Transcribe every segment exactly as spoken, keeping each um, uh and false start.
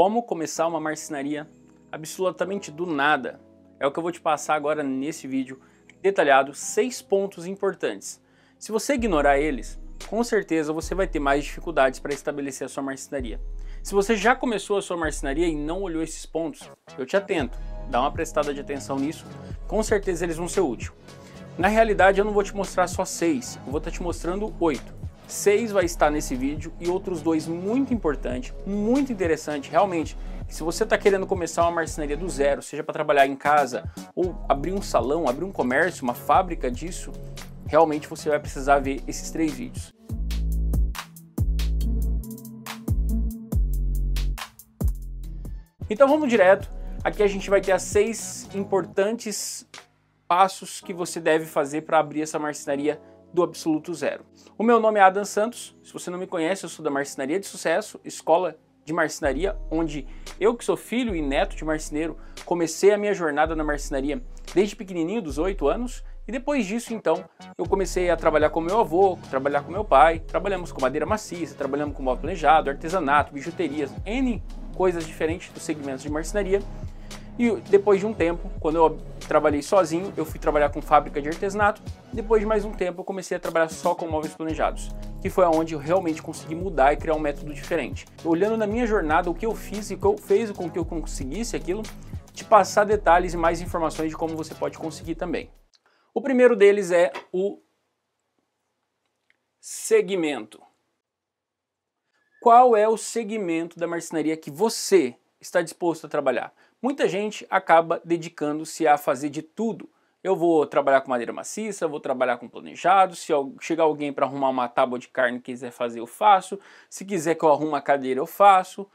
Como começar uma marcenaria absolutamente do nada? É o que eu vou te passar agora nesse vídeo detalhado, seis pontos importantes. Se você ignorar eles, com certeza você vai ter mais dificuldades para estabelecer a sua marcenaria. Se você já começou a sua marcenaria e não olhou esses pontos, eu te atento, dá uma prestada de atenção nisso, com certeza eles vão ser úteis. Na realidade eu não vou te mostrar só seis, eu vou estar te mostrando oito. Seis vai estar nesse vídeo e outros dois muito importante, muito interessante, realmente. Se você está querendo começar uma marcenaria do zero, seja para trabalhar em casa ou abrir um salão, abrir um comércio, uma fábrica disso, realmente você vai precisar ver esses três vídeos. Então vamos direto, aqui a gente vai ter as seis importantes passos que você deve fazer para abrir essa marcenaria do absoluto zero. O meu nome é Adam Santos, se você não me conhece, eu sou da Marcenaria de Sucesso, escola de marcenaria, onde eu, que sou filho e neto de marceneiro, comecei a minha jornada na marcenaria desde pequenininho, dos oito anos, e depois disso, então, eu comecei a trabalhar com meu avô, trabalhar com meu pai, trabalhamos com madeira maciça, trabalhamos com móvel planejado, artesanato, bijuterias, N coisas diferentes dos segmentos de marcenaria. E depois de um tempo, quando eu trabalhei sozinho, eu fui trabalhar com fábrica de artesanato. Depois de mais um tempo, eu comecei a trabalhar só com móveis planejados, que foi onde eu realmente consegui mudar e criar um método diferente. Olhando na minha jornada, o que eu fiz e o que eu fez com que eu conseguisse aquilo, te passar detalhes e mais informações de como você pode conseguir também. O primeiro deles é o segmento. Qual é o segmento da marcenaria que você está disposto a trabalhar? Muita gente acaba dedicando-se a fazer de tudo. Eu vou trabalhar com madeira maciça, vou trabalhar com planejado, se chegar alguém para arrumar uma tábua de carne e quiser fazer, eu faço. Se quiser que eu arrume uma cadeira, eu faço.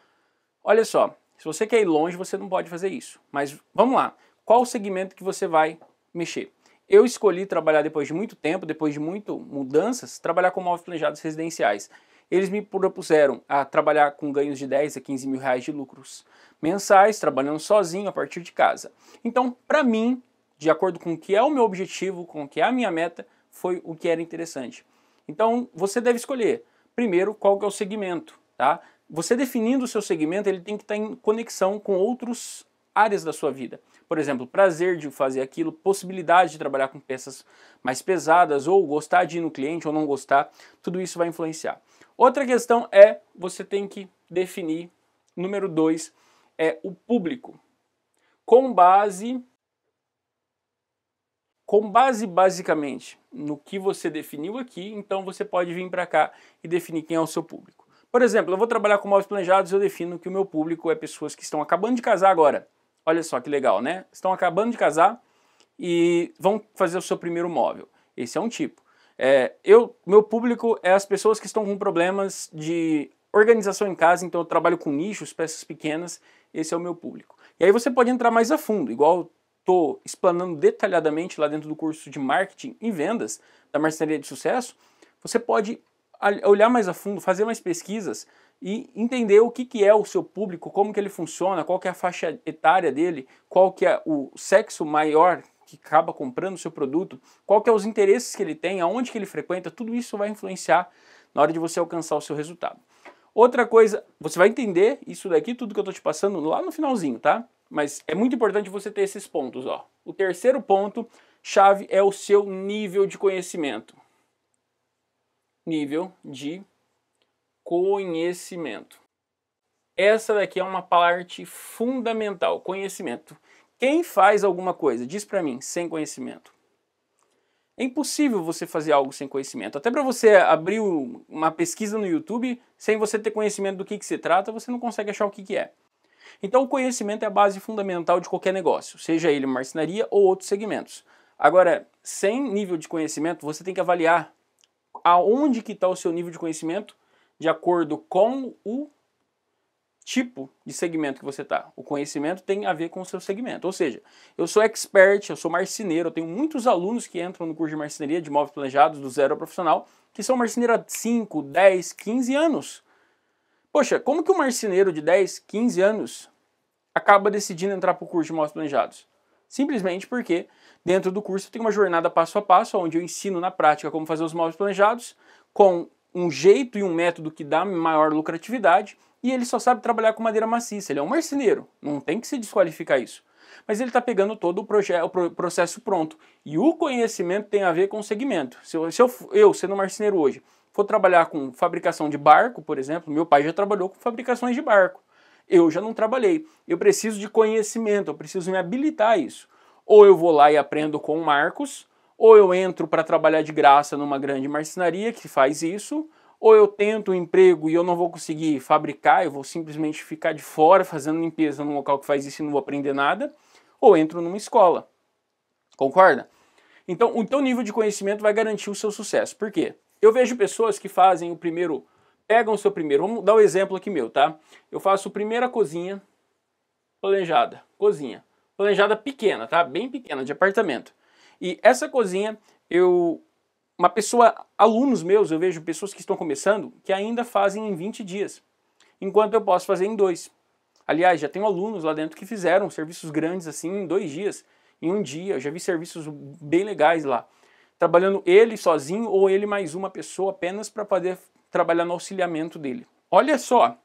Olha só, se você quer ir longe, você não pode fazer isso. Mas vamos lá, qual o segmento que você vai mexer? Eu escolhi trabalhar depois de muito tempo, depois de muitas mudanças, trabalhar com móveis planejados residenciais. Eles me propuseram a trabalhar com ganhos de dez a quinze mil reais de lucros mensais, trabalhando sozinho a partir de casa. Então, para mim, de acordo com o que é o meu objetivo, com o que é a minha meta, foi o que era interessante. Então, você deve escolher, primeiro, qual que é o segmento, tá? Você definindo o seu segmento, ele tem que estar em conexão com outros áreas da sua vida. Por exemplo, prazer de fazer aquilo, possibilidade de trabalhar com peças mais pesadas, ou gostar de ir no cliente ou não gostar, tudo isso vai influenciar. Outra questão é, você tem que definir, número dois, é o público. Com base, com base basicamente no que você definiu aqui, então você pode vir para cá e definir quem é o seu público. Por exemplo, eu vou trabalhar com móveis planejados, eu defino que o meu público é pessoas que estão acabando de casar agora. Olha só que legal, né? Estão acabando de casar e vão fazer o seu primeiro móvel. Esse é um tipo. É, eu, meu público é as pessoas que estão com problemas de organização em casa, então eu trabalho com nichos, peças pequenas, esse é o meu público. E aí você pode entrar mais a fundo, igual eu estou explanando detalhadamente lá dentro do curso de Marketing e Vendas da Marcenaria de Sucesso, você pode olhar mais a fundo, fazer mais pesquisas, e entender o que, que é o seu público, como que ele funciona, qual que é a faixa etária dele, qual que é o sexo maior que acaba comprando o seu produto, qual que é os interesses que ele tem, aonde que ele frequenta, tudo isso vai influenciar na hora de você alcançar o seu resultado. Outra coisa, você vai entender isso daqui, tudo que eu estou te passando lá no finalzinho, tá? Mas é muito importante você ter esses pontos, ó. O terceiro ponto, chave, é o seu nível de conhecimento. Nível de conhecimento. Essa daqui é uma parte fundamental, conhecimento. Quem faz alguma coisa, diz pra mim, sem conhecimento? É impossível você fazer algo sem conhecimento. Até pra você abrir uma pesquisa no YouTube, sem você ter conhecimento do que, que se trata, você não consegue achar o que, que é. Então o conhecimento é a base fundamental de qualquer negócio, seja ele marcenaria ou outros segmentos. Agora, sem nível de conhecimento, você tem que avaliar aonde que está o seu nível de conhecimento de acordo com o tipo de segmento que você está. O conhecimento tem a ver com o seu segmento. Ou seja, eu sou expert, eu sou marceneiro, eu tenho muitos alunos que entram no curso de marcenaria de móveis planejados do zero ao profissional, que são marceneiros há cinco, dez, quinze anos. Poxa, como que um marceneiro de dez, quinze anos acaba decidindo entrar para o curso de móveis planejados? Simplesmente porque dentro do curso tem uma jornada passo a passo, onde eu ensino na prática como fazer os móveis planejados, com um jeito e um método que dá maior lucratividade, e ele só sabe trabalhar com madeira maciça, ele é um marceneiro, não tem que se desqualificar isso. Mas ele está pegando todo o, o pro processo pronto, e o conhecimento tem a ver com o segmento. Se eu, se eu, eu sendo marceneiro hoje, for trabalhar com fabricação de barco, por exemplo, meu pai já trabalhou com fabricações de barco, eu já não trabalhei, eu preciso de conhecimento, eu preciso me habilitar a isso. Ou eu vou lá e aprendo com o Marcos, ou eu entro para trabalhar de graça numa grande marcenaria que faz isso, ou eu tento um emprego e eu não vou conseguir fabricar, eu vou simplesmente ficar de fora fazendo limpeza num local que faz isso e não vou aprender nada, ou entro numa escola. Concorda? Então, o teu nível de conhecimento vai garantir o seu sucesso. Por quê? Eu vejo pessoas que fazem o primeiro, pegam o seu primeiro, vamos dar um exemplo aqui meu, tá? Eu faço a primeira cozinha planejada, cozinha. Planejada pequena, tá? Bem pequena, de apartamento. E essa cozinha, eu, uma pessoa, alunos meus, eu vejo pessoas que estão começando, que ainda fazem em vinte dias, enquanto eu posso fazer em dois. Aliás, já tenho alunos lá dentro que fizeram serviços grandes assim em dois dias, em um dia, eu já vi serviços bem legais lá. Trabalhando ele sozinho ou ele mais uma pessoa apenas para poder trabalhar no auxiliamento dele. Olha só,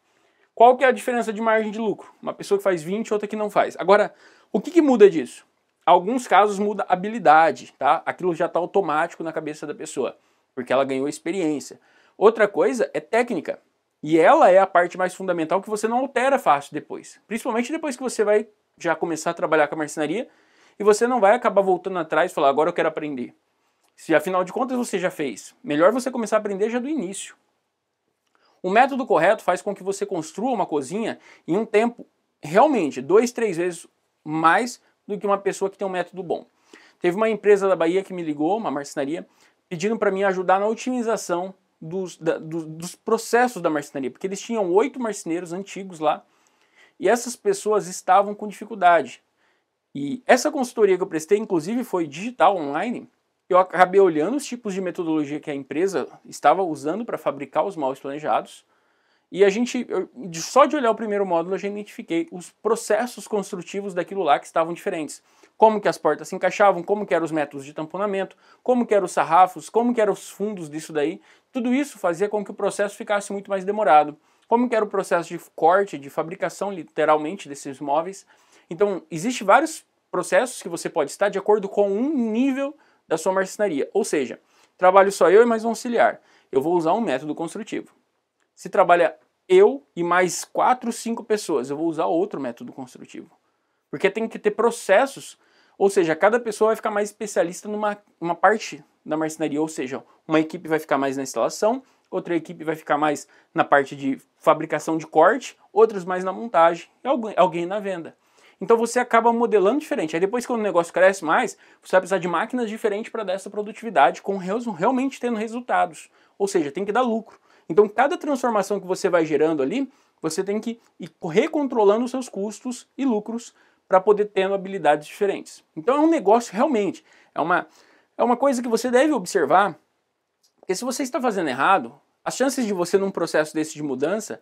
qual que é a diferença de margem de lucro? Uma pessoa que faz vinte, outra que não faz. Agora, o que que muda disso? Alguns casos muda a habilidade, tá? Aquilo já está automático na cabeça da pessoa, porque ela ganhou experiência. Outra coisa é técnica, e ela é a parte mais fundamental que você não altera fácil depois. Principalmente depois que você vai já começar a trabalhar com a marcenaria, e você não vai acabar voltando atrás e falar, agora eu quero aprender. Se afinal de contas você já fez, melhor você começar a aprender já do início. O método correto faz com que você construa uma cozinha em um tempo, realmente, dois, três vezes mais do que uma pessoa que tem um método bom. Teve uma empresa da Bahia que me ligou, uma marcenaria, pedindo para mim ajudar na otimização dos, da, dos, dos processos da marcenaria, porque eles tinham oito marceneiros antigos lá, e essas pessoas estavam com dificuldade. E essa consultoria que eu prestei, inclusive, foi digital, online, eu acabei olhando os tipos de metodologia que a empresa estava usando para fabricar os móveis planejados, e a gente, eu, só de olhar o primeiro módulo, eu já identifiquei os processos construtivos daquilo lá que estavam diferentes. Como que as portas se encaixavam, como que eram os métodos de tamponamento, como que eram os sarrafos, como que eram os fundos disso daí. Tudo isso fazia com que o processo ficasse muito mais demorado. Como que era o processo de corte, de fabricação, literalmente, desses móveis. Então, existem vários processos que você pode estar de acordo com um nível da sua marcenaria. Ou seja, trabalho só eu e mais um auxiliar. Eu vou usar um método construtivo. Se trabalha eu e mais quatro, cinco pessoas, eu vou usar outro método construtivo. Porque tem que ter processos, ou seja, cada pessoa vai ficar mais especialista numa uma parte da marcenaria, ou seja, uma equipe vai ficar mais na instalação, outra equipe vai ficar mais na parte de fabricação de corte, outros mais na montagem, e alguém, alguém na venda. Então você acaba modelando diferente. Aí depois, quando o negócio cresce mais, você vai precisar de máquinas diferentes para dar essa produtividade, com realmente tendo resultados. Ou seja, tem que dar lucro. Então, cada transformação que você vai gerando ali, você tem que ir recontrolando os seus custos e lucros para poder ter habilidades diferentes. Então, é um negócio realmente, é uma, é uma coisa que você deve observar, porque se você está fazendo errado, as chances de você, num processo desse de mudança,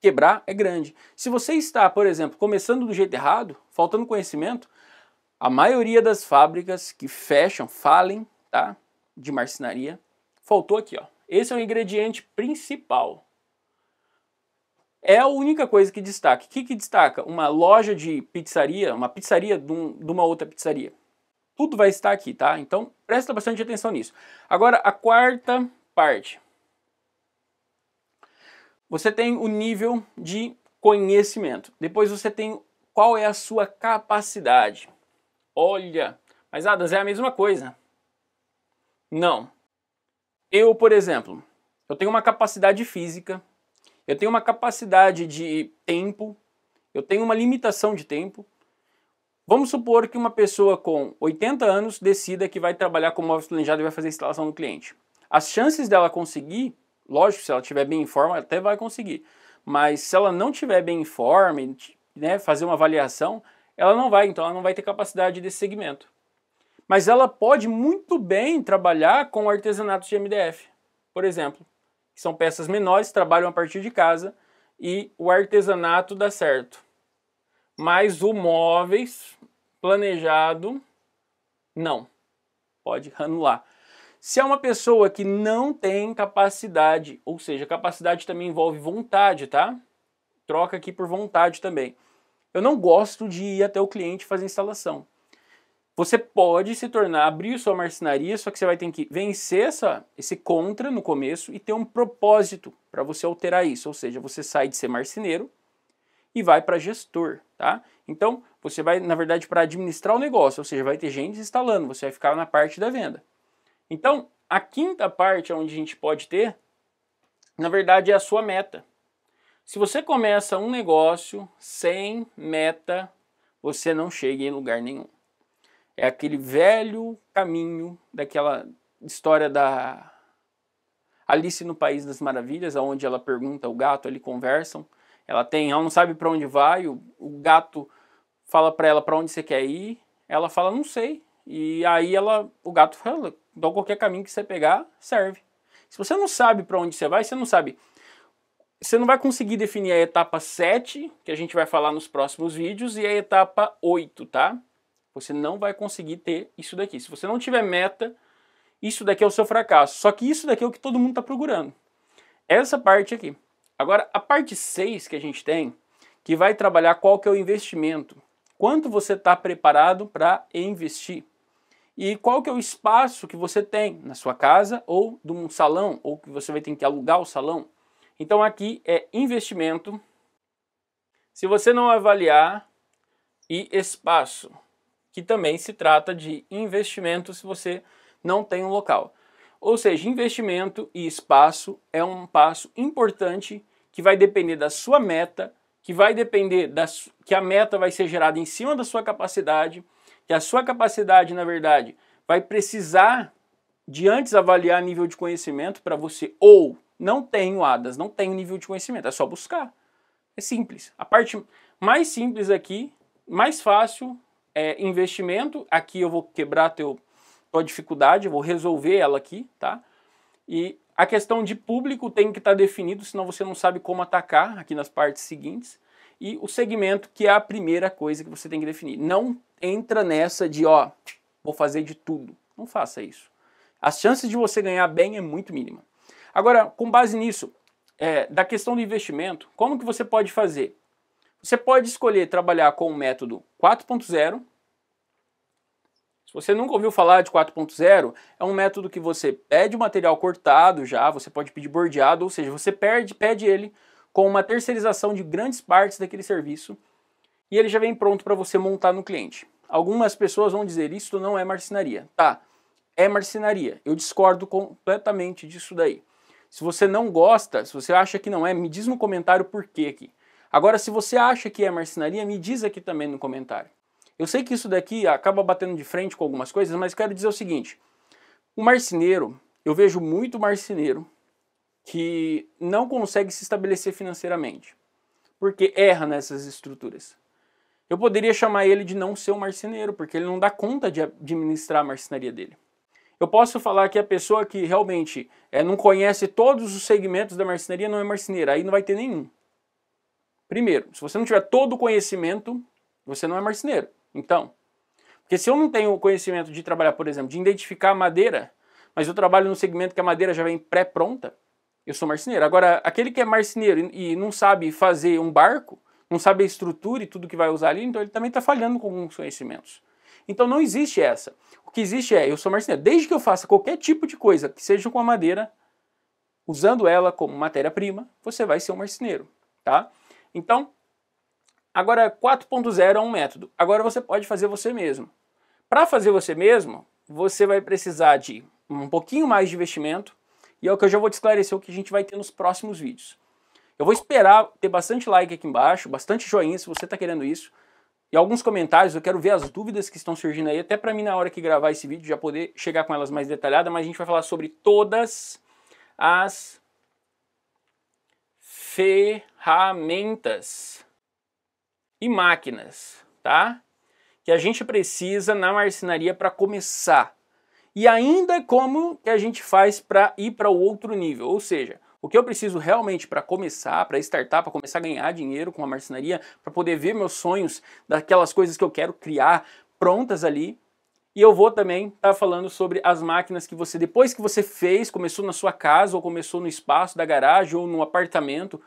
quebrar é grande. Se você está, por exemplo, começando do jeito errado, faltando conhecimento, a maioria das fábricas que fecham, falem, tá, de marcenaria, faltou aqui, ó. Esse é o ingrediente principal. É a única coisa que destaca. O que que destaca? Uma loja de pizzaria, uma pizzaria de, um, de uma outra pizzaria. Tudo vai estar aqui, tá? Então, presta bastante atenção nisso. Agora, a quarta parte. Você tem o nível de conhecimento. Depois você tem qual é a sua capacidade. Olha, mas Adam, é a mesma coisa. Não. Eu, por exemplo, eu tenho uma capacidade física, eu tenho uma capacidade de tempo, eu tenho uma limitação de tempo. Vamos supor que uma pessoa com oitenta anos decida que vai trabalhar com móveis planejados e vai fazer a instalação do cliente. As chances dela conseguir, lógico, se ela estiver bem em forma, até vai conseguir. Mas se ela não estiver bem em forma, né, fazer uma avaliação, ela não vai, então ela não vai ter capacidade desse segmento. Mas ela pode muito bem trabalhar com artesanatos de M D F, por exemplo. Que são peças menores, trabalham a partir de casa, e o artesanato dá certo. Mas o móveis planejado, não. Pode anular. Se é uma pessoa que não tem capacidade, ou seja, capacidade também envolve vontade, tá? Troca aqui por vontade também. Eu não gosto de ir até o cliente fazer instalação. Você pode se tornar, abrir sua marcenaria, só que você vai ter que vencer essa, esse contra no começo e ter um propósito para você alterar isso. Ou seja, você sai de ser marceneiro e vai para gestor, tá? Então, você vai, na verdade, para administrar o negócio, ou seja, vai ter gente instalando, você vai ficar na parte da venda. Então, a quinta parte onde a gente pode ter, na verdade, é a sua meta. Se você começa um negócio sem meta, você não chega em lugar nenhum. É aquele velho caminho daquela história da Alice no País das Maravilhas, onde ela pergunta, o gato, eles conversam, ela tem, ela não sabe para onde vai, o, o gato fala para ela para onde você quer ir, ela fala, não sei, e aí ela, o gato fala, então qualquer caminho que você pegar serve. Se você não sabe para onde você vai, você não sabe, você não vai conseguir definir a etapa sete, que a gente vai falar nos próximos vídeos, e a etapa oito, tá? Você não vai conseguir ter isso daqui. Se você não tiver meta, isso daqui é o seu fracasso. Só que isso daqui é o que todo mundo está procurando. Essa parte aqui. Agora, a parte seis que a gente tem, que vai trabalhar qual que é o investimento. Quanto você está preparado para investir. E qual que é o espaço que você tem na sua casa ou de um salão, ou que você vai ter que alugar o salão. Então aqui é investimento. Se você não avaliar, e espaço, que também se trata de investimento se você não tem um local. Ou seja, investimento e espaço é um passo importante que vai depender da sua meta, que vai depender da que a meta vai ser gerada em cima da sua capacidade, que a sua capacidade, na verdade, vai precisar de antes avaliar nível de conhecimento para você, ou não tenho ADAS, não tenho nível de conhecimento, é só buscar. É simples. A parte mais simples aqui, mais fácil, é investimento, aqui eu vou quebrar teu, tua dificuldade, eu vou resolver ela aqui, tá? E a questão de público tem que estar definido, senão você não sabe como atacar aqui nas partes seguintes. E o segmento, que é a primeira coisa que você tem que definir. Não entra nessa de, ó, vou fazer de tudo. Não faça isso. As chances de você ganhar bem é muito mínima. Agora, com base nisso, é, da questão do investimento, como que você pode fazer? Você pode escolher trabalhar com o método quatro ponto zero. Se você nunca ouviu falar de quatro ponto zero, é um método que você pede o material cortado já, você pode pedir bordeado, ou seja, você perde, pede ele com uma terceirização de grandes partes daquele serviço e ele já vem pronto para você montar no cliente. Algumas pessoas vão dizer, isso não é marcenaria. Tá, é marcenaria. Eu discordo completamente disso daí. Se você não gosta, se você acha que não é, me diz no comentário por quê aqui. Agora, se você acha que é marcenaria, me diz aqui também no comentário. Eu sei que isso daqui acaba batendo de frente com algumas coisas, mas quero dizer o seguinte. O marceneiro, eu vejo muito marceneiro que não consegue se estabelecer financeiramente, porque erra nessas estruturas. Eu poderia chamar ele de não ser um marceneiro, porque ele não dá conta de administrar a marcenaria dele. Eu posso falar que a pessoa que realmente é, não conhece todos os segmentos da marcenaria não é marceneira, aí não vai ter nenhum. Primeiro, se você não tiver todo o conhecimento, você não é marceneiro. Então, porque se eu não tenho o conhecimento de trabalhar, por exemplo, de identificar a madeira, mas eu trabalho no segmento que a madeira já vem pré-pronta, eu sou marceneiro. Agora, aquele que é marceneiro e não sabe fazer um barco, não sabe a estrutura e tudo que vai usar ali, então ele também está falhando com alguns conhecimentos. Então não existe essa. O que existe é, eu sou marceneiro. Desde que eu faça qualquer tipo de coisa, que seja com a madeira, usando ela como matéria-prima, você vai ser um marceneiro, tá? Então, agora quatro ponto zero é um método. Agora você pode fazer você mesmo. Para fazer você mesmo, você vai precisar de um pouquinho mais de investimento, e é o que eu já vou te esclarecer o que a gente vai ter nos próximos vídeos. Eu vou esperar ter bastante like aqui embaixo, bastante joinha se você está querendo isso, e alguns comentários, eu quero ver as dúvidas que estão surgindo aí, até para mim na hora que gravar esse vídeo já poder chegar com elas mais detalhada, mas a gente vai falar sobre todas as ferramentas e máquinas, tá? Que a gente precisa na marcenaria para começar. E ainda como que a gente faz para ir para o outro nível, ou seja, o que eu preciso realmente para começar, para startar, para começar a ganhar dinheiro com a marcenaria, para poder ver meus sonhos daquelas coisas que eu quero criar prontas ali. E eu vou também estar falando sobre as máquinas que você, depois que você fez, começou na sua casa, ou começou no espaço da garagem, ou no apartamento,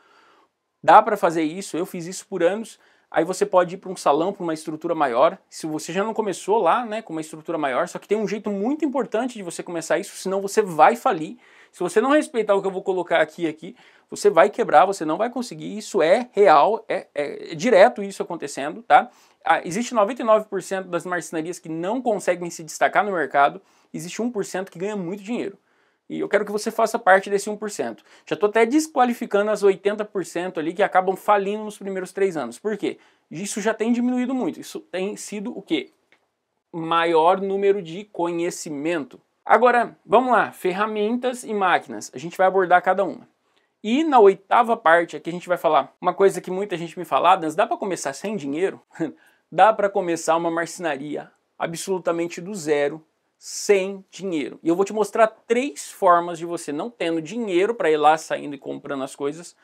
dá para fazer isso, eu fiz isso por anos, aí você pode ir para um salão, para uma estrutura maior. Se você já não começou lá, né, com uma estrutura maior, só que tem um jeito muito importante de você começar isso, senão você vai falir. Se você não respeitar o que eu vou colocar aqui aqui, você vai quebrar, você não vai conseguir, isso é real, é, é, é direto isso acontecendo, tá? Ah, existe noventa e nove por cento das marcenarias que não conseguem se destacar no mercado, existe um por cento que ganha muito dinheiro. E eu quero que você faça parte desse um por cento. Já estou até desqualificando as oitenta por cento ali que acabam falindo nos primeiros três anos. Por quê? Isso já tem diminuído muito, isso tem sido o quê? Maior número de conhecimento. Agora, vamos lá, ferramentas e máquinas, a gente vai abordar cada uma. E na oitava parte aqui a gente vai falar uma coisa que muita gente me fala, Adams, dá para começar sem dinheiro? Dá para começar uma marcenaria absolutamente do zero, sem dinheiro. E eu vou te mostrar três formas de você, não tendo dinheiro para ir lá saindo e comprando as coisas,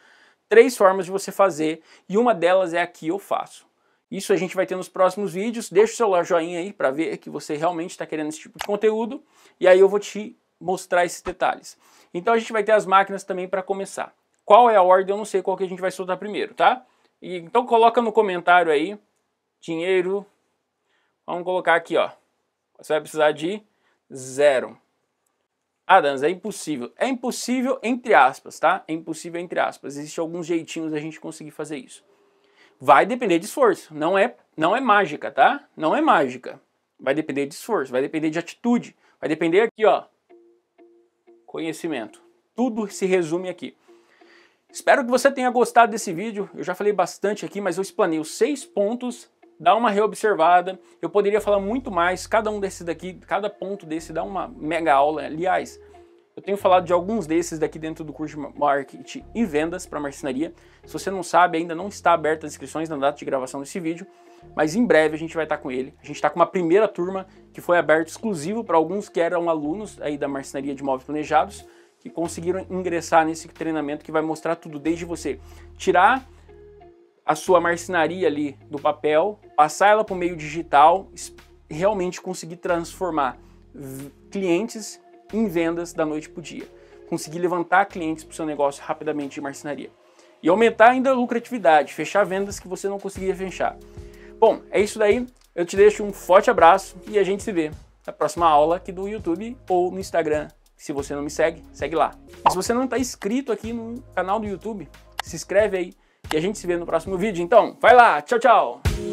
três formas de você fazer, e uma delas é a que eu faço. Isso a gente vai ter nos próximos vídeos, deixa o seu joinha aí para ver que você realmente está querendo esse tipo de conteúdo, e aí eu vou te mostrar esses detalhes. Então a gente vai ter as máquinas também para começar. Qual é a ordem? Eu não sei qual que a gente vai soltar primeiro, tá? E, então coloca no comentário aí, dinheiro, vamos colocar aqui, ó. Você vai precisar de zero. Ah, Adams, é impossível. É impossível entre aspas, tá? É impossível entre aspas. Existem alguns jeitinhos da gente conseguir fazer isso. Vai depender de esforço, não é, não é mágica, tá? Não é mágica. Vai depender de esforço, vai depender de atitude, vai depender aqui, ó, conhecimento. Tudo se resume aqui. Espero que você tenha gostado desse vídeo. Eu já falei bastante aqui, mas eu explanei os seis pontos. Dá uma reobservada. Eu poderia falar muito mais, cada um desses daqui, cada ponto desse dá uma mega aula. Aliás, eu tenho falado de alguns desses daqui dentro do curso de Marketing e Vendas para Marcenaria. Se você não sabe, ainda não está aberta as inscrições na data de gravação desse vídeo, mas em breve a gente vai estar com ele. A gente está com uma primeira turma que foi aberta exclusivo para alguns que eram alunos aí da Marcenaria de Móveis Planejados, que conseguiram ingressar nesse treinamento que vai mostrar tudo, desde você tirar a sua marcenaria ali do papel, passar ela para o meio digital, realmente conseguir transformar clientes em vendas da noite para o dia, conseguir levantar clientes para o seu negócio rapidamente de marcenaria e aumentar ainda a lucratividade, fechar vendas que você não conseguia fechar. Bom, é isso daí, eu te deixo um forte abraço e a gente se vê na próxima aula aqui do YouTube ou no Instagram. Se você não me segue, segue lá. E se você não está inscrito aqui no canal do YouTube, se inscreve aí. E a gente se vê no próximo vídeo, então vai lá, tchau, tchau!